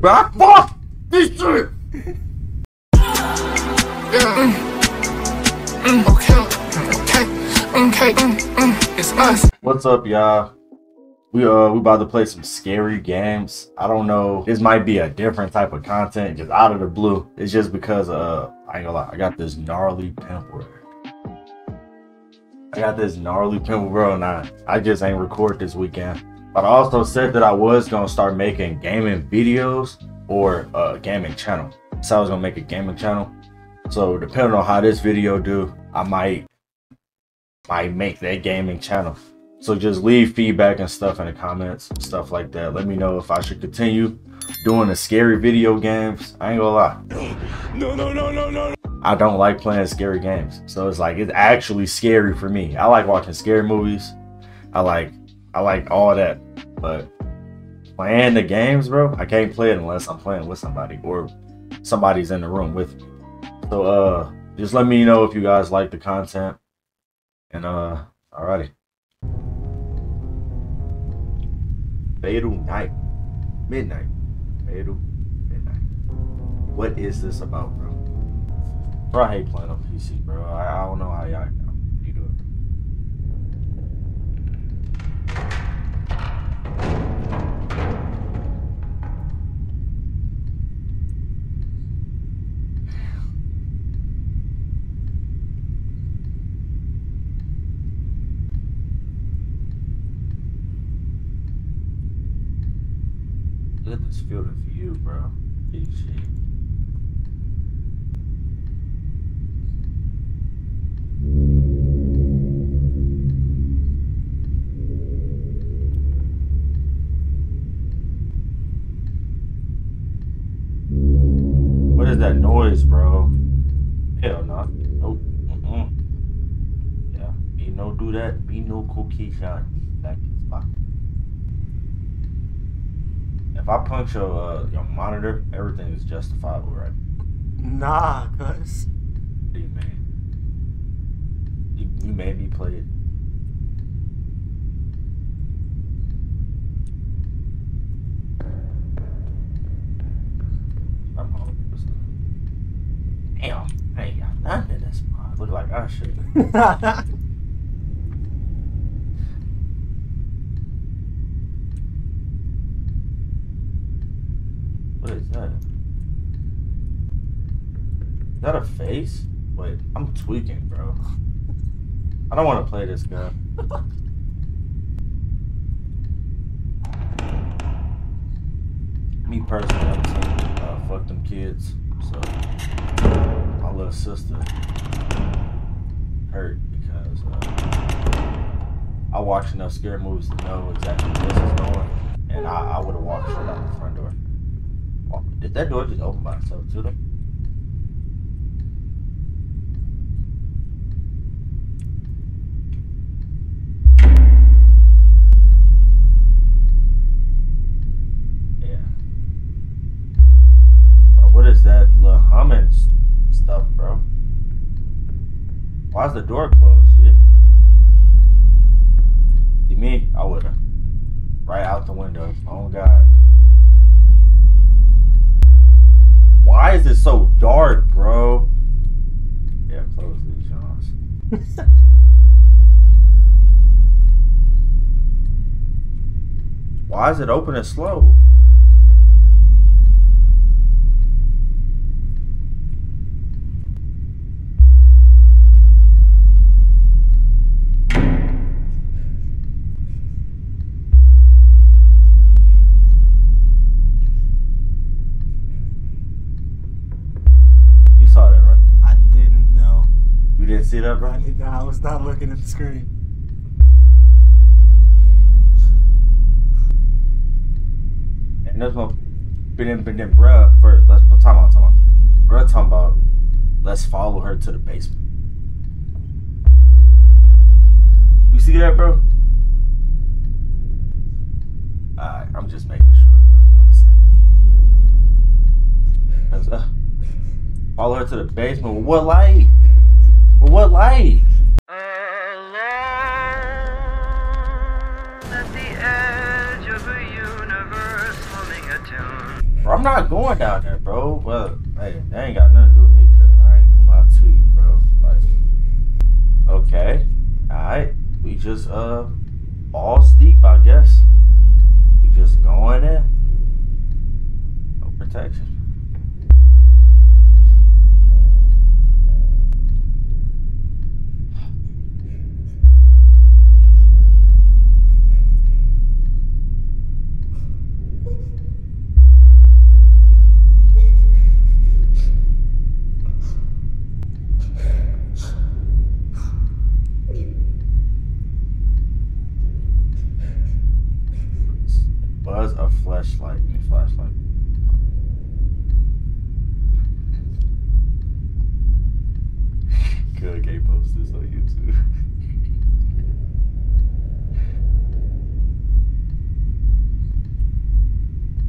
But fuck this shit. Okay, it's us. What's up, y'all? We about to play some scary games. I don't know. This might be a different type of content, just out of the blue. It's just because I ain't gonna lie, I got this gnarly pimple. Bro, and I just ain't record this weekend. But I also said that I was gonna start making gaming videos or a gaming channel. So I was gonna make a gaming channel. So depending on how this video do, I might make that gaming channel. So just leave feedback and stuff in the comments, stuff like that. Let me know if I should continue doing the scary video games. I ain't gonna lie. No. I don't like playing scary games. So it's like, it's actually scary for me. I like watching scary movies. I like all that. But playing the games, bro, I can't play it unless I'm playing with somebody or somebody's in the room with me. So just let me know if you guys like the content. And alrighty. Fatal Midnight. What is this about, bro? Bro, I hate playing on PC, bro. I don't know how y'all do it. Let this feel it for you, bro. Eat shit. That noise, bro. Hell no. Nope. Yeah. Be no do that. Be no cookie shot. That spot. If I punch your monitor, everything is justifiable, right? Nah, cuz. Hey, man. You made me play it. Damn, I ain't got nothing in this part. Look like I should. What is that? Is that a face? Wait, I'm tweaking, bro. I don't want to play this guy. Me personally, I'm saying, fuck them kids. So my little sister hurt because I watch enough scary movies to know exactly what this is going, and I would have walked straight out the front door. Did that door just open by itself to them? Why's the door closed, shit? See me? I would've. Right out the window. Oh, God. Why is it so dark, bro? Yeah, close these, Johns. Why is it open and slow? See that, bro? I was not looking at the screen. And this one been in bruh for let's talk about. Bruh talking about let's follow her to the basement. You see that, bro? Alright, I'm just making sure, bro. You know what I'm saying? Because, follow her to the basement with what light? What light? At the edge of a universe humming a tune. Bro, I'm not going down there, bro. But hey, that ain't got nothing to do with me, cause I ain't gonna lie to you, bro. Like, okay, all right, we just all steep, I guess. We just going in. No protection. Flashlight. Good gay post this on YouTube.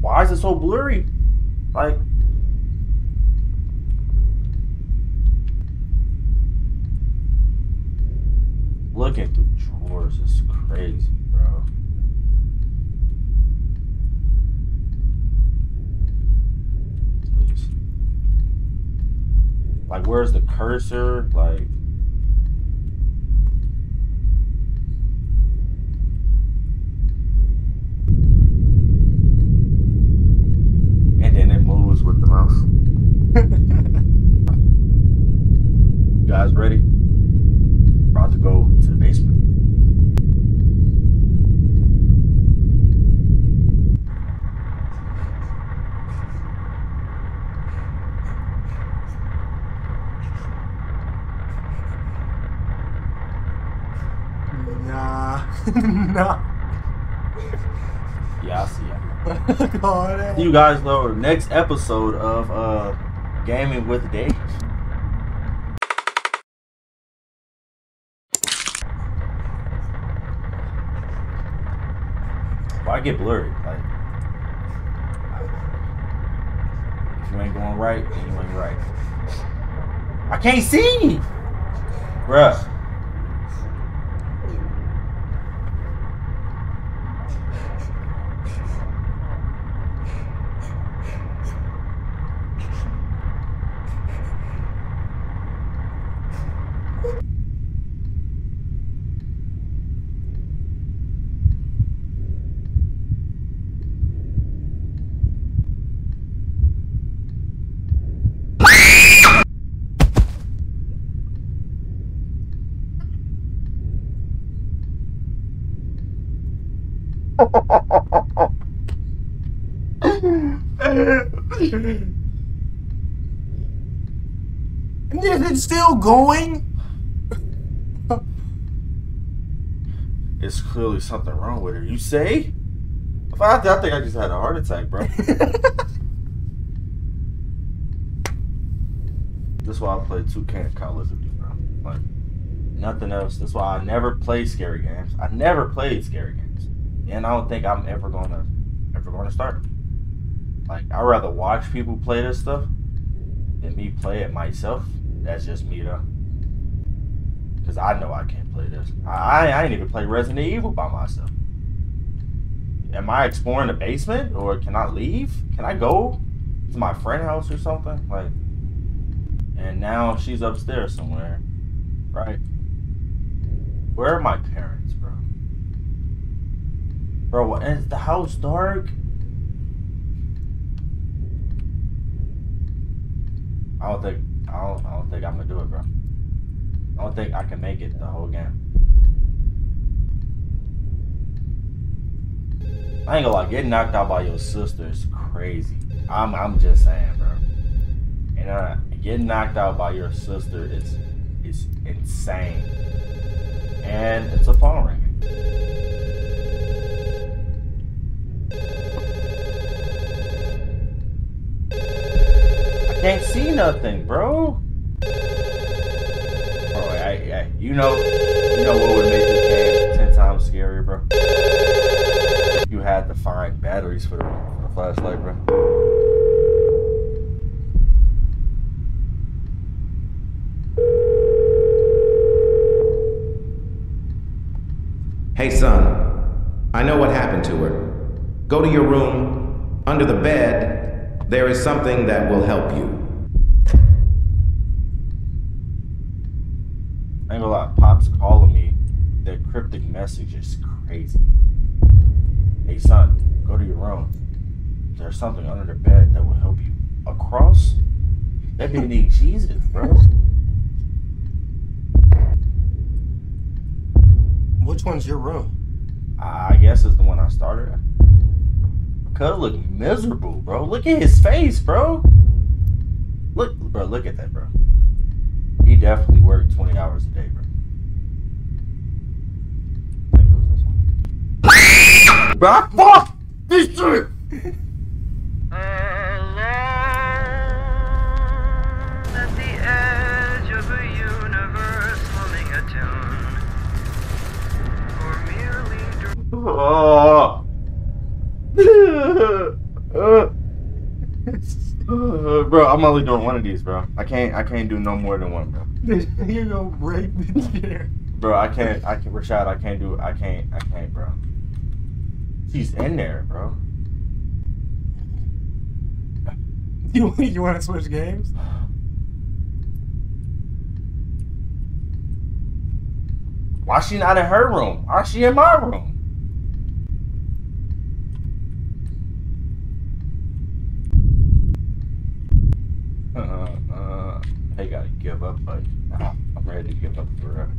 Why is it so blurry? Like, looking through drawers is crazy, bro. Like, where's the cursor? Like, and then it moves with the mouse. You guys ready? About to go to the basement. Nah. Yeah, I see ya. God, you guys know the next episode of Gaming with Dave. Why get blurry? Like, if you ain't going right, then you ain't right. I can't see, bruh. It's still going. It's clearly something wrong with her. You say? I think I just had a heart attack, bro. That's why I play 2K in college with you, bro. Like, nothing else. That's why I never play scary games. I never played scary games, and I don't think I'm ever gonna start. Like, I'd rather watch people play this stuff than me play it myself. That's just me, though. Because I know I can't play this. I ain't even play Resident Evil by myself. Am I exploring the basement? Or can I leave? Can I go to my friend's house or something? Like, and now she's upstairs somewhere. Right? Where are my parents, bro? Bro, what, is the house dark? I don't think I'm gonna do it, bro. I don't think I can make it the whole game. I ain't gonna lie, getting knocked out by your sister is crazy. I'm just saying, bro. And getting knocked out by your sister is insane. And it's a phone ringing. Can't see nothing, bro. Oh, yeah, you know what would make this game 10 times scarier, bro? You had to find batteries for the flashlight, bro. Hey, son. I know what happened to her. Go to your room, under the bed. There is something that will help you. I ain't gonna lie, Pop's calling me. Their cryptic message is crazy. Hey son, go to your room. There's something under the bed that will help you. A cross? That dude needs Jesus, bro. Which one's your room? I guess it's the one I started at. Cuz look miserable, bro. Look at his face, bro. Look, bro, look at that, bro. He definitely worked 20 hours a day, bro. I think it was this one. Bro, I fucked this shit! At the edge of a universe humming a tune. Oh. Bro, I'm only doing one of these, bro. I can't do no more than one, bro. You're gonna break the chair. Bro, I can't Rashad, I can't, bro. She's in there, bro. You wanna switch games? Why she not in her room? Why she in my room? I gotta give up, but I'm ready to give up forever.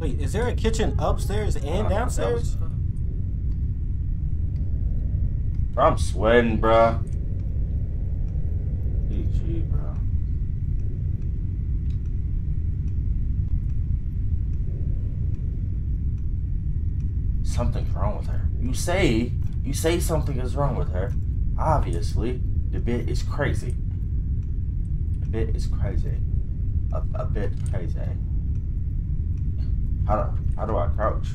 Wait, is there a kitchen upstairs and downstairs? Bro, I'm sweating, bro. GG, bro. Something's wrong with her. You say something is wrong with her. Obviously, the bit is crazy. The bit is crazy. A bit crazy. How do I crouch?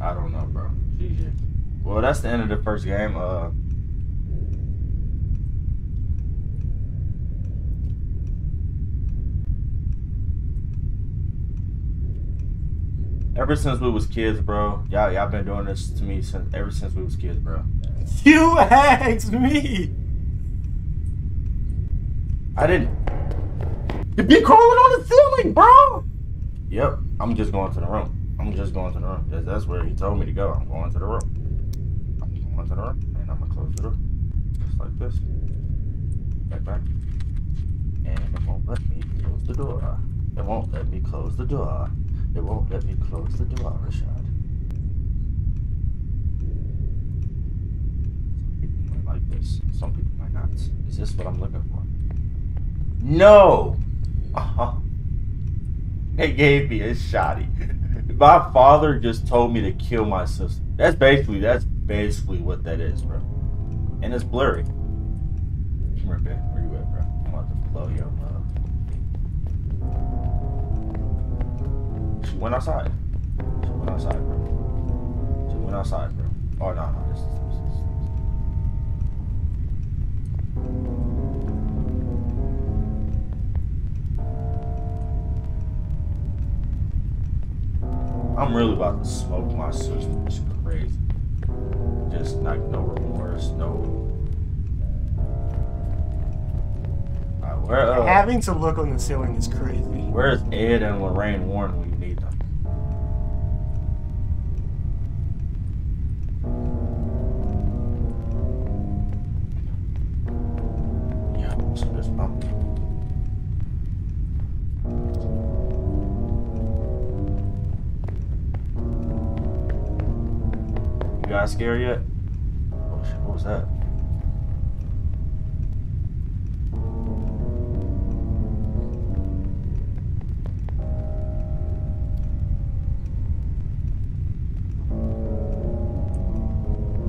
I don't know, bro. GG. Well, that's the end of the first game. Ever since we was kids, bro. Y'all been doing this to me ever since we was kids, bro. You asked me. I didn't. You be crawling on the ceiling, bro. Yep, I'm just going to the room. That's where he told me to go. I'm going to the room. And I'm gonna close the door, just like this. Back. And it won't let me close the door. Rashad. People might like this. Some people might not. Is this what I'm looking for? No! They gave me a shotty. My father just told me to kill my sister. That's basically what that is, bro. And it's blurry. Come here, babe. Where you at, bro? I'm about to blow your love. She went outside. She went outside, bro. Oh, no. This. I'm really about to smoke my sister. It's crazy. Just like no remorse, no. Right, having to look on the ceiling is crazy. Where's Ed and Lorraine Warren when you need them? You guys scared yet? Oh, shit, what was that?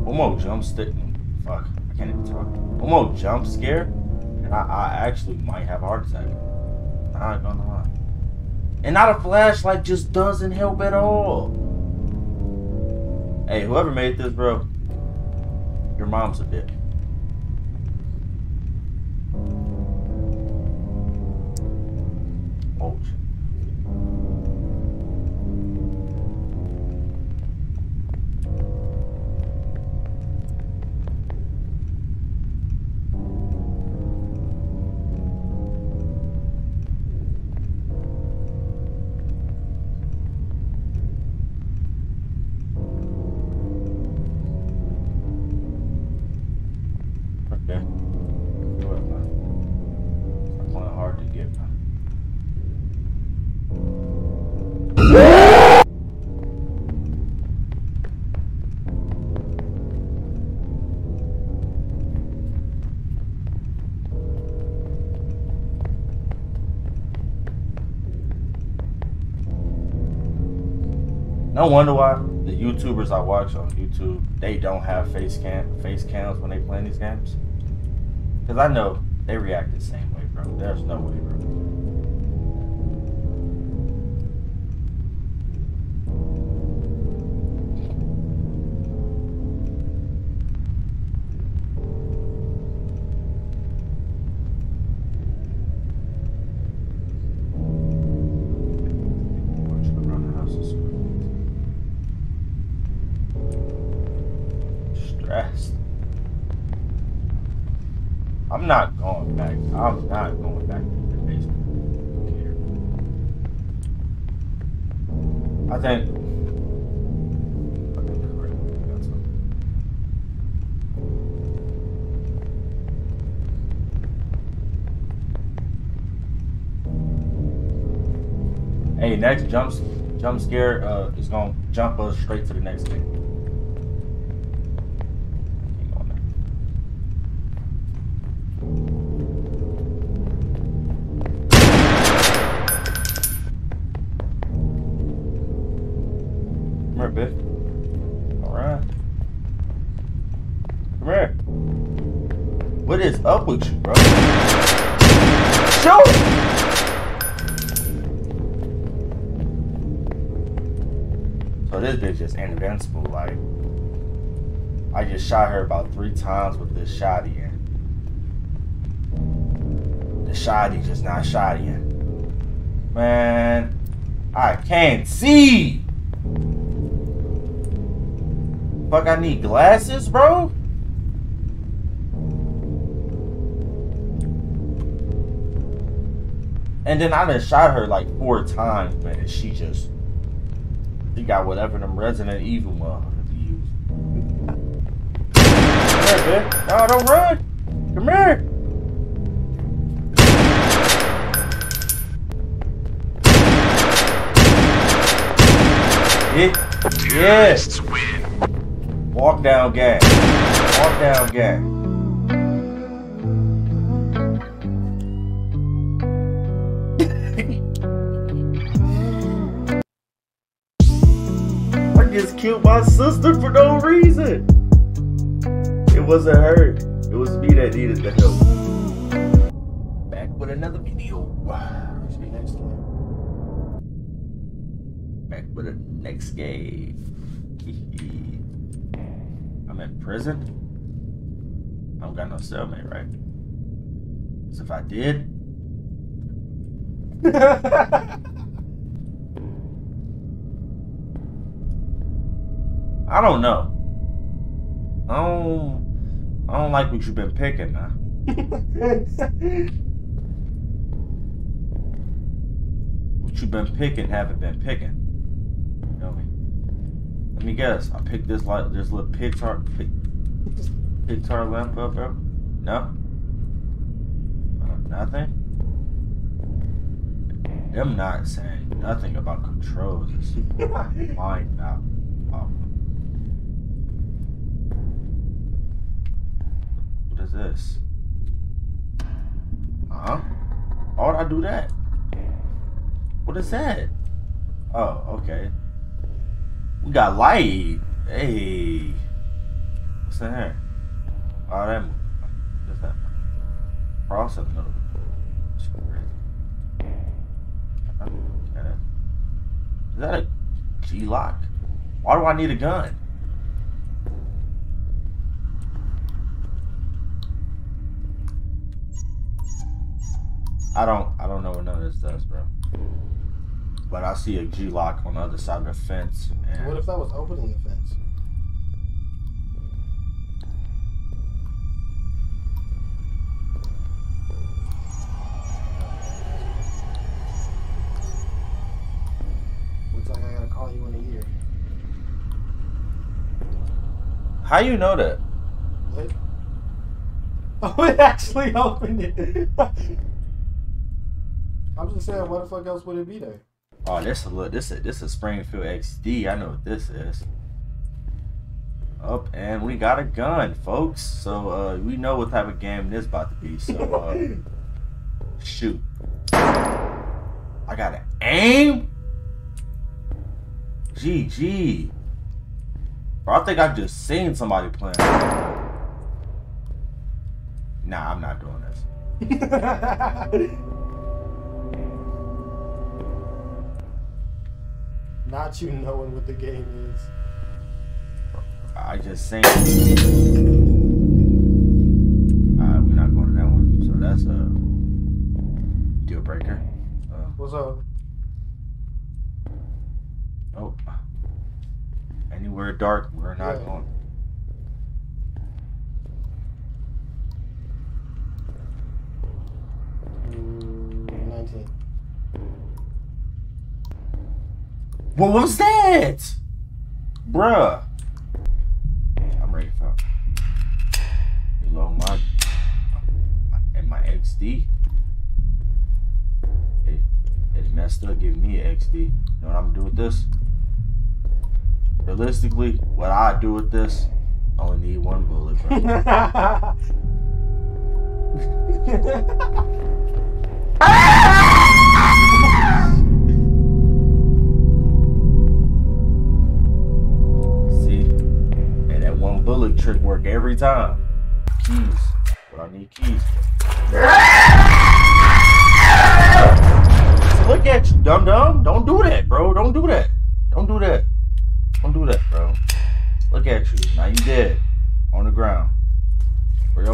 One more jump stick. Fuck, I can't even talk. One more jump scare, and I actually might have a heart attack. Not gonna lie. And not a flashlight just doesn't help at all. Hey, whoever made this, bro, your mom's a bitch. Oh, shit. No wonder why the YouTubers I watch on YouTube, they don't have face cams when they play these games. Because I know they react the same way, bro. There's no way, bro. I'm not going back. I'm not going back to the basement. I think. Hey, next jump scare is gonna jump us straight to the next thing. Up with you, bro. Shoot! So this bitch is invincible. Like, I just shot her about 3 times with this shotty in. The shotty just not shotty in. Man, I can't see. Fuck, I need glasses, bro. And then I done shot her like 4 times, man, and she got whatever them Resident Evil motherfuckers use. Come here, bitch. No, don't run. Come here. Yes. Walk down, gang. Walk down, gang. Just killed my sister for no reason. It wasn't her. It was me that needed the help. Back with another video. Back with the next game. I'm in prison. I don't got no cellmate, right? Because if I did. I don't know. I don't like what you've been picking now. What you've been picking haven't been picking. You know me. Let me guess. I picked this like this little pig tar lamp up, bro. No. Nothing. Them not saying nothing about controls. It's mind out. this? Uh-huh. Why would I do that? What is that? Oh, okay. We got light. Hey. What's in here? Oh, that moved. What's that? Cross up another. That's crazy. Okay. Is that a key lock? Why do I need a gun? I don't know what none of this does, bro. But I see a G-lock on the other side of the fence. And what if that was opening the fence? Looks like I gotta call you in a year. How you know that? What? Oh, it actually opened it. I'm just saying, what the fuck else would it be there? Oh, this is look. This is Springfield XD. I know what this is. Up and we got a gun, folks. So we know what type of game this about to be. So shoot. I gotta aim. GG. Bro, I think I just seen somebody playing. Nah, I'm not doing this. Not you knowing what the game is. I just saying. We're not going to that one. So that's a deal breaker. What's up? Oh. Anywhere dark, we're not going. Mm, 19. What was that? Bruh. I'm ready for it. Reload my XD. It messed up giving me an XD. You know what I'm gonna do with this? Realistically, what I do with this, I only need one bullet, bro. Bullet trick work every time. Keys. But I need keys. Look at you, dumb dumb. Don't do that, bro. Don't do that. Don't do that. Don't do that, bro. Look at you. Now you dead. On the ground. Where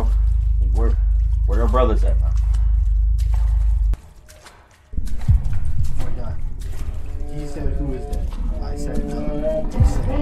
your brothers at now? Oh my God. He said who is that? I said no.